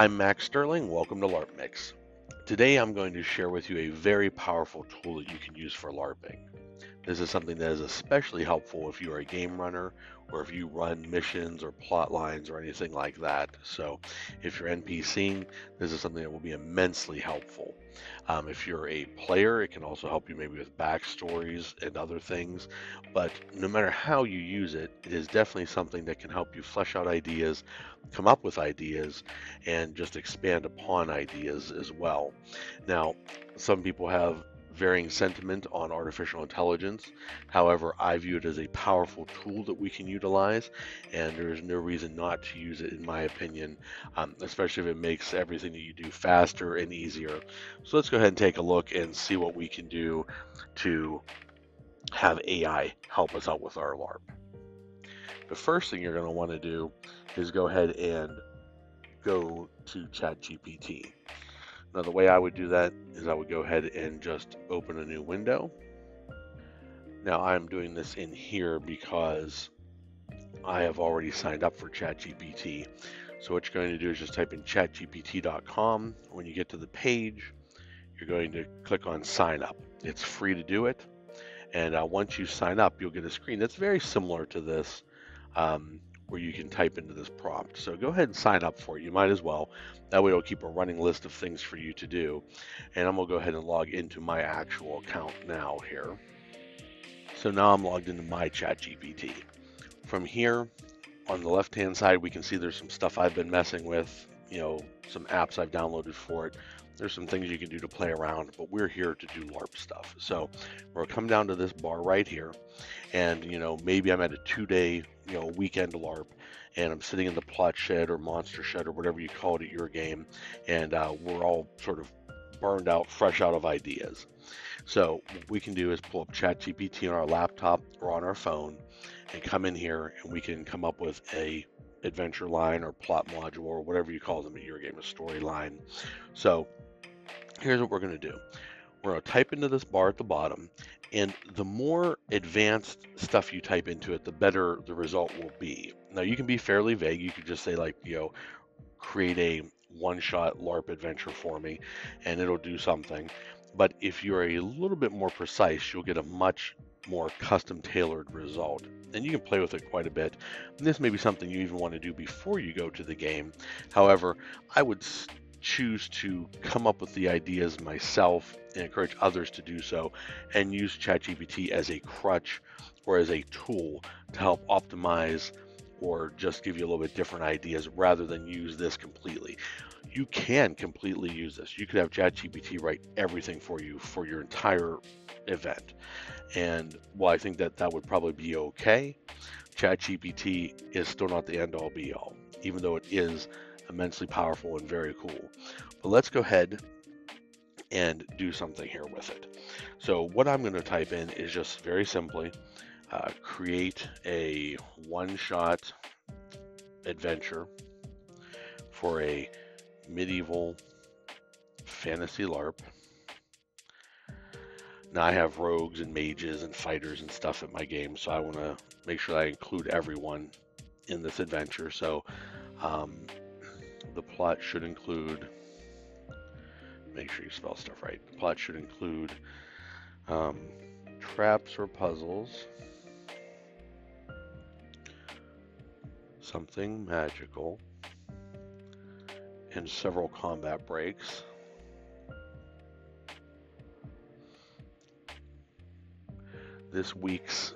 I'm Max Sterling, welcome to LARP Mix. Today I'm going to share with you a very powerful tool that you can use for LARPing. This is something that is especially helpful if you are a game runner or if you run missions or plot lines or anything like that. So if you're NPCing, this is something that will be immensely helpful. If you're a player, it can also help you maybe with backstories and other things, but no matter how you use it, it is definitely something that can help you flesh out ideas, come up with ideas, and just expand upon ideas as well. Now, some people have varying sentiment on artificial intelligence. However, I view it as a powerful tool that we can utilize, and there is no reason not to use it, in my opinion, especially if it makes everything that you do faster and easier. So let's go ahead and take a look and see what we can do to have AI help us out with our LARP. The first thing you're going to want to do is go ahead and go to ChatGPT. Now, the way I would do that is I would go ahead and just open a new window. Now, I'm doing this in here because I have already signed up for ChatGPT. So what you're going to do is just type in chatgpt.com. When you get to the page, you're going to click on sign up. It's free to do it. And once you sign up, you'll get a screen that's very similar to this, where you can type into this prompt. So go ahead and sign up for it. You might as well. That way it'll keep a running list of things for you to do. And I'm gonna go ahead and log into my actual account now here. So now I'm logged into my ChatGPT. From here, on the left-hand side, we can see there's some stuff I've been messing with, you know, some apps I've downloaded for it. There's some things you can do to play around, but we're here to do LARP stuff. So we'll come down to this bar right here, and you know, maybe I'm at a two-day, you know, weekend LARP, and I'm sitting in the plot shed or monster shed or whatever you call it at your game, and we're all sort of burned out, fresh out of ideas. So what we can do is pull up ChatGPT on our laptop or on our phone, and come in here, and we can come up with a adventure line or plot module or whatever you call them in your game, a storyline. So here's what we're going to do. We're going to type into this bar at the bottom, and the more advanced stuff you type into it, the better the result will be. Now, you can be fairly vague. You could just say, like, you know, create a one-shot LARP adventure for me, and it'll do something. But if you're a little bit more precise, you'll get a much more custom-tailored result, and you can play with it quite a bit. And this may be something you even want to do before you go to the game. However, I would choose to come up with the ideas myself and encourage others to do so, and use ChatGPT as a crutch or as a tool to help optimize or just give you a little bit different ideas rather than use this completely. You can completely use this. You could have ChatGPT write everything for you for your entire event. And while I think that that would probably be okay, ChatGPT is still not the end-all be-all, even though it is immensely powerful and very cool. But let's go ahead and do something here with it. So what I'm going to type in is just very simply create a one-shot adventure for a medieval fantasy LARP. Now, I have rogues and mages and fighters and stuff at my game, so I want to make sure that I include everyone in this adventure. So the plot should include, make sure you spell stuff right, the plot should include traps or puzzles, something magical, and several combat breaks. This week's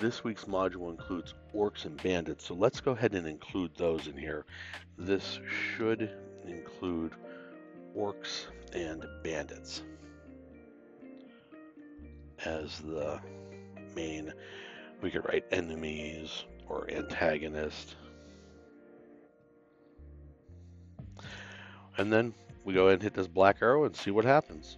module includes orcs and bandits, so let's go ahead and include those in here. This should include orcs and bandits as the main. We could write enemies or antagonist. And then we go ahead and hit this black arrow and see what happens.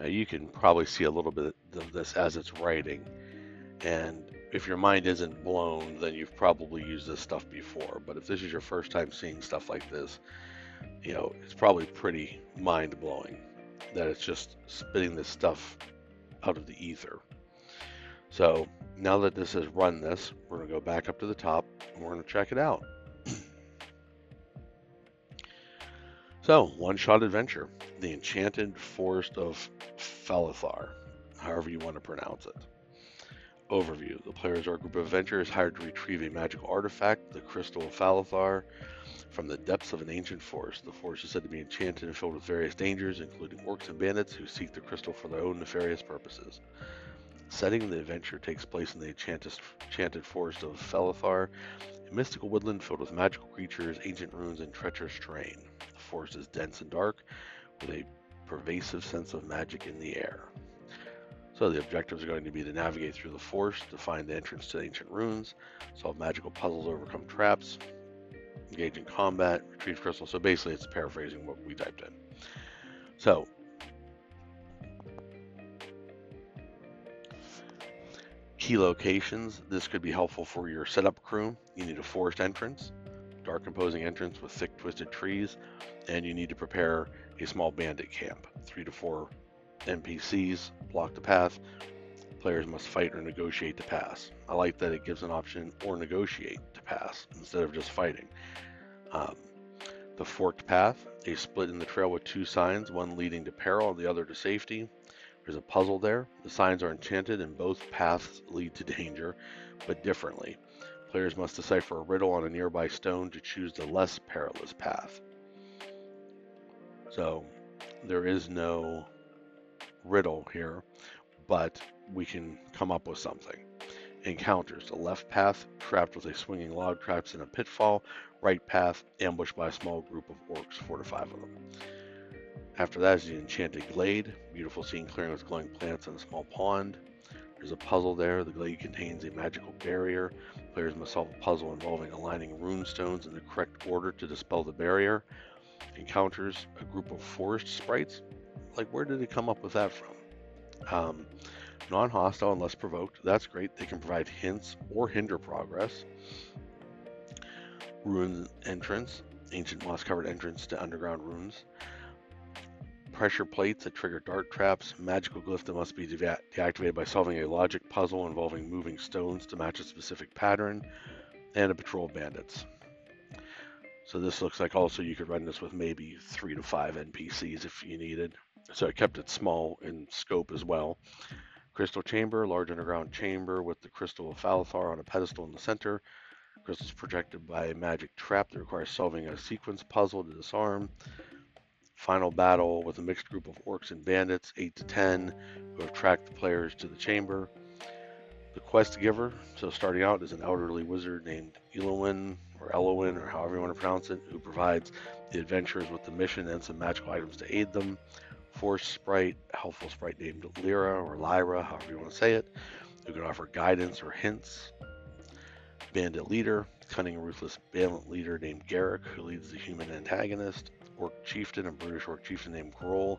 Now you can probably see a little bit of this as it's writing, and if your mind isn't blown, then you've probably used this stuff before. But if this is your first time seeing stuff like this, you know, it's probably pretty mind-blowing that it's just spitting this stuff out of the ether. So now that this has run this, we're going to go back up to the top and we're going to check it out. So, one-shot adventure, The Enchanted Forest of Falathar, however you want to pronounce it. Overview. The players are a group of adventurers hired to retrieve a magical artifact, the Crystal of Falathar, from the depths of an ancient forest. The forest is said to be enchanted and filled with various dangers, including orcs and bandits who seek the crystal for their own nefarious purposes. Setting the adventure takes place in the enchanted forest of Falathar, a mystical woodland filled with magical creatures, ancient ruins, and treacherous terrain. The forest is dense and dark, with a pervasive sense of magic in the air. So the objectives are going to be to navigate through the forest, to find the entrance to the ancient ruins, solve magical puzzles, overcome traps, engage in combat, retrieve crystals. So basically it's paraphrasing what we typed in. So key locations. This could be helpful for your setup crew. You need a forest entrance, dark imposing entrance with thick twisted trees, and you need to prepare a small bandit camp. 3 to 4 NPCs block the path. Players must fight or negotiate to pass. I like that it gives an option or negotiate to pass instead of just fighting. The forked path, a split in the trail with 2 signs, one leading to peril and the other to safety. There's a puzzle there. The signs are enchanted and both paths lead to danger, but differently. Players must decipher a riddle on a nearby stone to choose the less perilous path. So there is no riddle here, but we can come up with something. Encounters: the left path, trapped with a swinging log, traps in a pitfall. Right path, ambushed by a small group of orcs, 4 to 5 of them. After that is the enchanted glade, beautiful scene clearing with glowing plants and a small pond. There's a puzzle there. The glade contains a magical barrier. Players must solve a puzzle involving aligning runestones in the correct order to dispel the barrier. Encounters: a group of forest sprites. Like, where did they come up with that from? Non-hostile unless provoked. That's great. They can provide hints or hinder progress. Ruin entrance, ancient moss-covered entrance to underground ruins. Pressure plates that trigger dart traps. Magical glyph that must be deactivated by solving a logic puzzle involving moving stones to match a specific pattern. And a patrol of bandits. So this looks like also you could run this with maybe 3 to 5 NPCs if you needed. So it kept it small in scope as well. Crystal chamber, large underground chamber with the crystal of Falathar on a pedestal in the center. Crystals projected by a magic trap that requires solving a sequence puzzle to disarm. Final battle with a mixed group of orcs and bandits, 8 to 10, who have tracked the players to the chamber. The quest giver, so starting out, is an elderly wizard named Elowin, or Elowin, or however you want to pronounce it, who provides the adventurers with the mission and some magical items to aid them. Forest sprite, a helpful sprite named Lyra, or Lyra, however you want to say it, who can offer guidance or hints. Bandit leader, cunning and ruthless bandit leader named Garrick, who leads the human antagonist. Orc chieftain, a British orc chieftain named Grohl,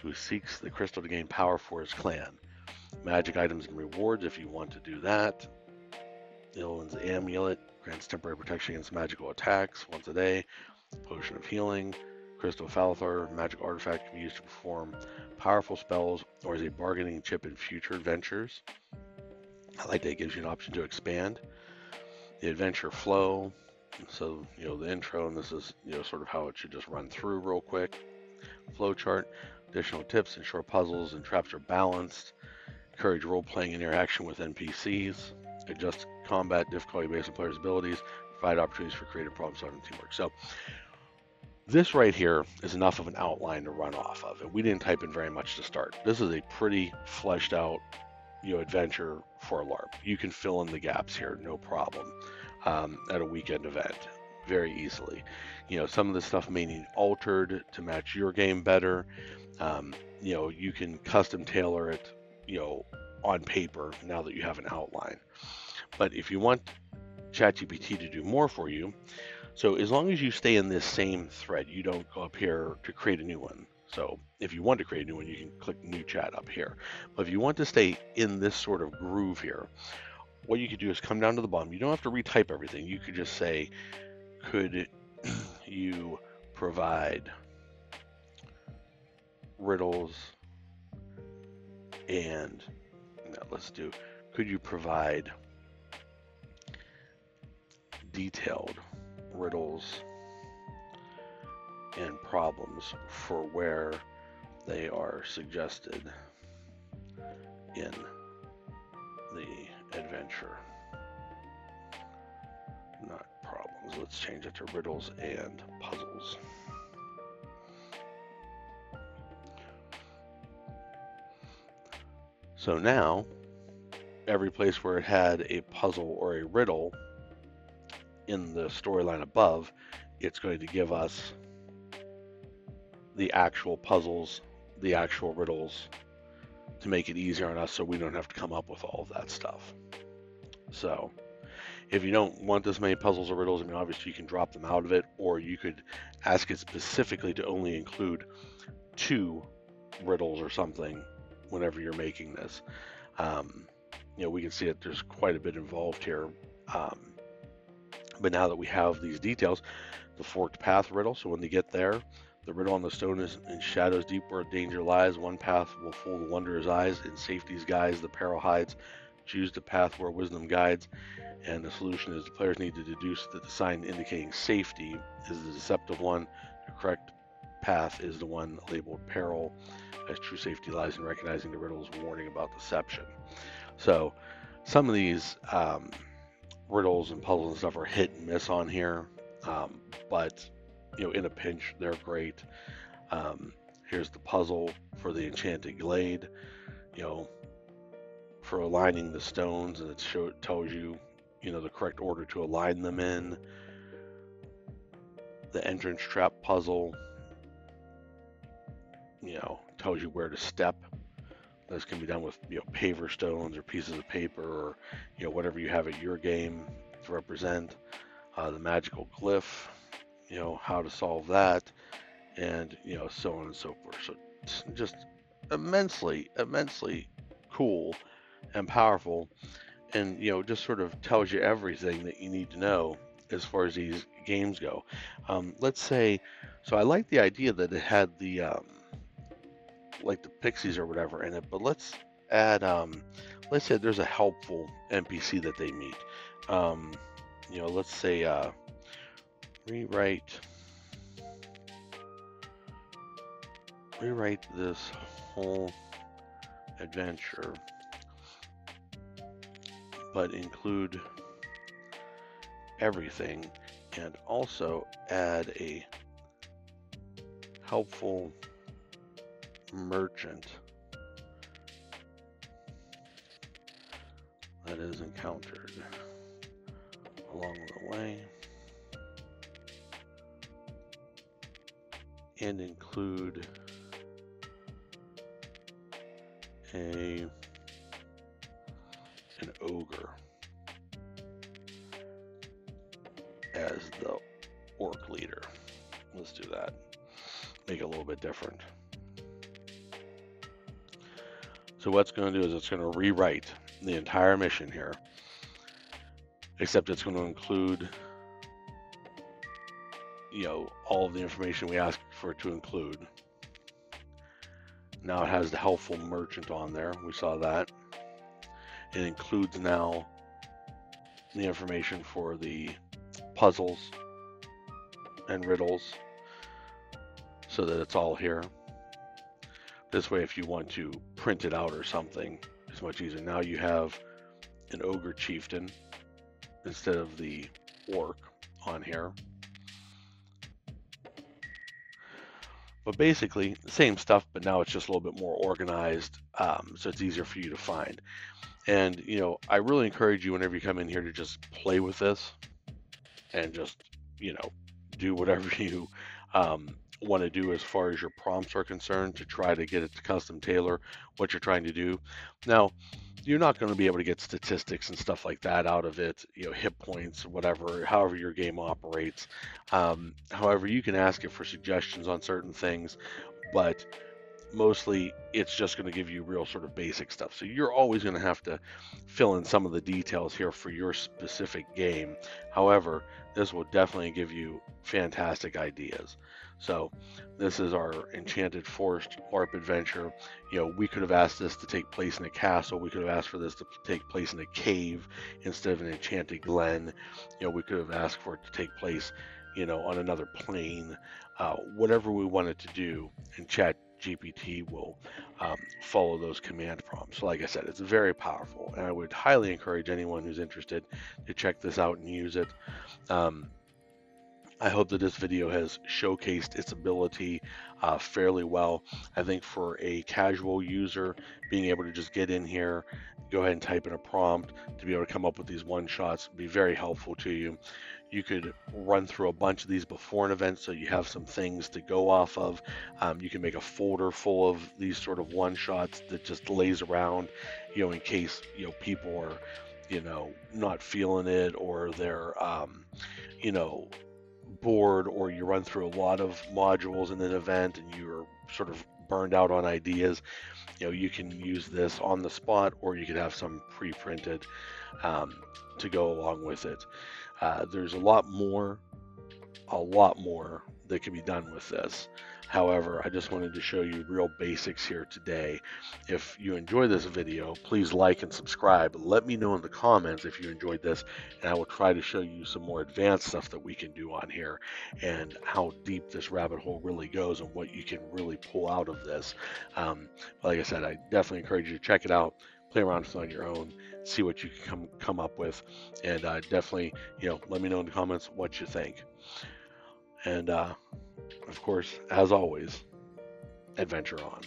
who seeks the crystal to gain power for his clan. Magic items and rewards if you want to do that. Elowin's amulet grants temporary protection against magical attacks once a day. Potion of healing. Crystal Falathar magic artifact can be used to perform powerful spells or as a bargaining chip in future adventures. I like that it gives you an option to expand. The adventure flow. So, you know, the intro, and this is, you know, sort of how it should just run through real quick. Flowchart. Additional tips and short puzzles and traps are balanced. Encourage role-playing interaction with NPCs, adjust combat difficulty based on players' abilities, provide opportunities for creative problem-solving and teamwork. So this right here is enough of an outline to run off of, and we didn't type in very much to start. This is a pretty fleshed out, you know, adventure for a LARP. You can fill in the gaps here, no problem, at a weekend event very easily. You know, some of the stuff may need altered to match your game better. You know, you can custom tailor it, you know, on paper now that you have an outline. But if you want ChatGPT to do more for you, so as long as you stay in this same thread, you don't go up here to create a new one. So if you want to create a new one, you can click new chat up here. But if you want to stay in this sort of groove here, what you could do is come down to the bottom. You don't have to retype everything. You could just say, could you provide riddles and let's do, could you provide detailed riddles and problems for where they are suggested in the adventure. Not problems, let's change it to riddles and puzzles. So now, every place where it had a puzzle or a riddle in the storyline above, it's going to give us the actual puzzles, the actual riddles, to make it easier on us so we don't have to come up with all of that stuff. So if you don't want this many puzzles or riddles, I mean, obviously you can drop them out of it, or you could ask it specifically to only include 2 riddles or something whenever you're making this. You know, we can see that there's quite a bit involved here. But now that we have these details, the forked path riddle, so when they get there, the riddle on the stone is in shadows deep where danger lies. One path will fool the wanderer's eyes. In safety's guise, the peril hides. Choose the path where wisdom guides. And the solution is the players need to deduce that the sign indicating safety is the deceptive one. The correct path is the one labeled peril, as true safety lies in recognizing the riddle's warning about deception. So some of these riddles and puzzles and stuff are hit and miss on here. But you know, in a pinch, they're great. Here's the puzzle for the enchanted glade, you know, for aligning the stones, and it tells you, you know, the correct order to align them in. The entrance trap puzzle, you know, tells you where to step. This can be done with, you know, paver stones or pieces of paper, or, you know, whatever you have at your game to represent. The magical glyph, you know, how to solve that, and, you know, so on and so forth. So it's just immensely cool and powerful, and, you know, just sort of tells you everything that you need to know as far as these games go. Let's say, so I like the idea that it had the like the pixies or whatever in it, but let's add let's say there's a helpful NPC that they meet. You know, let's say rewrite this whole adventure, but include everything, and also add a helpful merchant that is encountered along the way, and include an ogre as the orc leader. Let's do that. Make it a little bit different. So what's going to do is it's going to rewrite the entire mission here, except it's going to include, you know, all of the information we asked for it to include. Now it has the helpful merchant on there. We saw that. It includes now the information for the puzzles and riddles, so that it's all here. This way, if you want to print it out or something, it's much easier. Now you have an ogre chieftain instead of the orc on here. But basically, the same stuff, but now it's just a little bit more organized, so it's easier for you to find. And, you know, I really encourage you whenever you come in here to just play with this and just, you know, do whatever you want to do as far as your prompts are concerned to try to get it to custom tailor what you're trying to do. Now, you're not going to be able to get statistics and stuff like that out of it, you know, hit points, whatever, however your game operates. However, you can ask it for suggestions on certain things, but mostly it's just going to give you real sort of basic stuff. So you're always going to have to fill in some of the details here for your specific game. However, this will definitely give you fantastic ideas. So this is our Enchanted Forest LARP adventure. You know, we could have asked this to take place in a castle. We could have asked for this to take place in a cave instead of an enchanted glen. You know, we could have asked for it to take place, you know, on another plane, whatever we wanted to do, and ChatGPT will follow those command prompts. So like I said, it's very powerful, and I would highly encourage anyone who's interested to check this out and use it. I hope that this video has showcased its ability fairly well. I think for a casual user, being able to just get in here, go ahead and type in a prompt to be able to come up with these one-shots would be very helpful to you. You could run through a bunch of these before an event so you have some things to go off of. You can make a folder full of these sort of one-shots that just lays around, you know, in case, you know, people are, you know, not feeling it, or they're, you know, bored, or you run through a lot of modules in an event and you're sort of burned out on ideas. You know, you can use this on the spot, or you could have some pre-printed to go along with it. There's a lot more that can be done with this. However, I just wanted to show you real basics here today. If you enjoy this video, please like and subscribe. Let me know in the comments if you enjoyed this, and I will try to show you some more advanced stuff that we can do on here, and how deep this rabbit hole really goes, and what you can really pull out of this. Like I said, I definitely encourage you to check it out. Play around with it on your own, see what you can come up with, and definitely, you know, let me know in the comments what you think. And of course, as always, adventure on.